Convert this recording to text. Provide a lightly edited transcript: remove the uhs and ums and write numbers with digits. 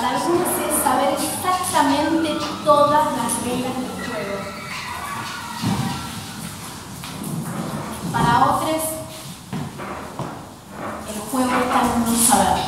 Para algunos es saber exactamente todas las reglas del juego. Para otros, el juego está en no saber.